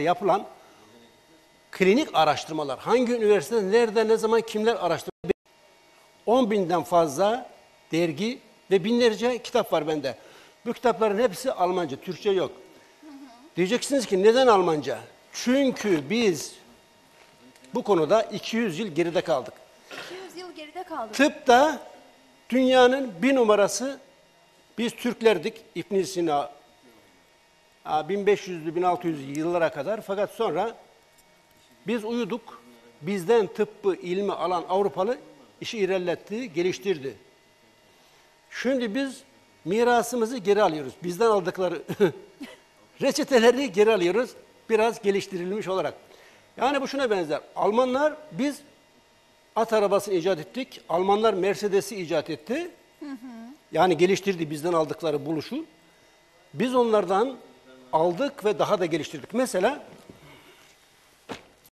yapılan klinik araştırmalar, hangi üniversitede, nerede, ne zaman, kimler araştırıyor? 10.000'den fazla dergi ve binlerce kitap var bende. Bu kitapların hepsi Almanca, Türkçe yok. Diyeceksiniz ki neden Almanca? Çünkü biz bu konuda 200 yıl geride kaldık. 200 yıl geride kaldık. Tıpta dünyanın bir numarası biz Türklerdik. İbn-i Sina 1500'lü 1600'lü yıllara kadar, fakat sonra biz uyuduk. Bizden tıbbı ilmi alan Avrupalı işi ilerletti, geliştirdi. Şimdi biz mirasımızı geri alıyoruz. Bizden aldıkları reçeteleri geri alıyoruz. Biraz geliştirilmiş olarak. Yani bu şuna benzer. Almanlar, biz at arabasını icat ettik. Almanlar Mercedes'i icat etti. Yani geliştirdi bizden aldıkları buluşu. Biz onlardan aldık ve daha da geliştirdik. Mesela